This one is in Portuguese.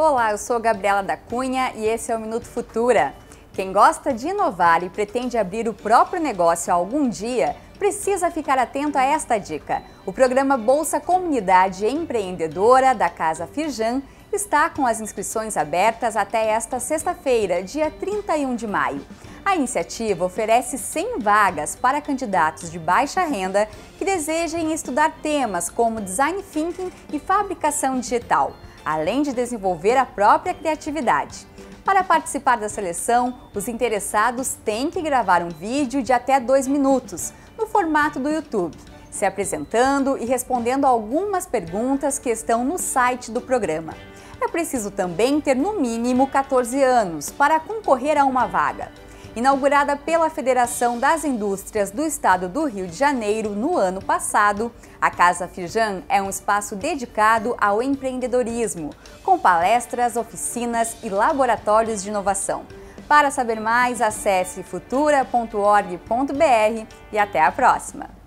Olá, eu sou Gabriela da Cunha e esse é o Minuto Futura. Quem gosta de inovar e pretende abrir o próprio negócio algum dia, precisa ficar atento a esta dica. O programa Bolsa Comunidade Empreendedora da Casa Firjan está com as inscrições abertas até esta sexta-feira, dia 31 de maio. A iniciativa oferece 100 vagas para candidatos de baixa renda que desejem estudar temas como design thinking e fabricação digital, além de desenvolver a própria criatividade. Para participar da seleção, os interessados têm que gravar um vídeo de até 2 minutos, no formato do YouTube, se apresentando e respondendo algumas perguntas que estão no site do programa. É preciso também ter no mínimo 14 anos para concorrer a uma vaga. Inaugurada pela Federação das Indústrias do Estado do Rio de Janeiro no ano passado, a Casa Firjan é um espaço dedicado ao empreendedorismo, com palestras, oficinas e laboratórios de inovação. Para saber mais, acesse futura.org.br e até a próxima!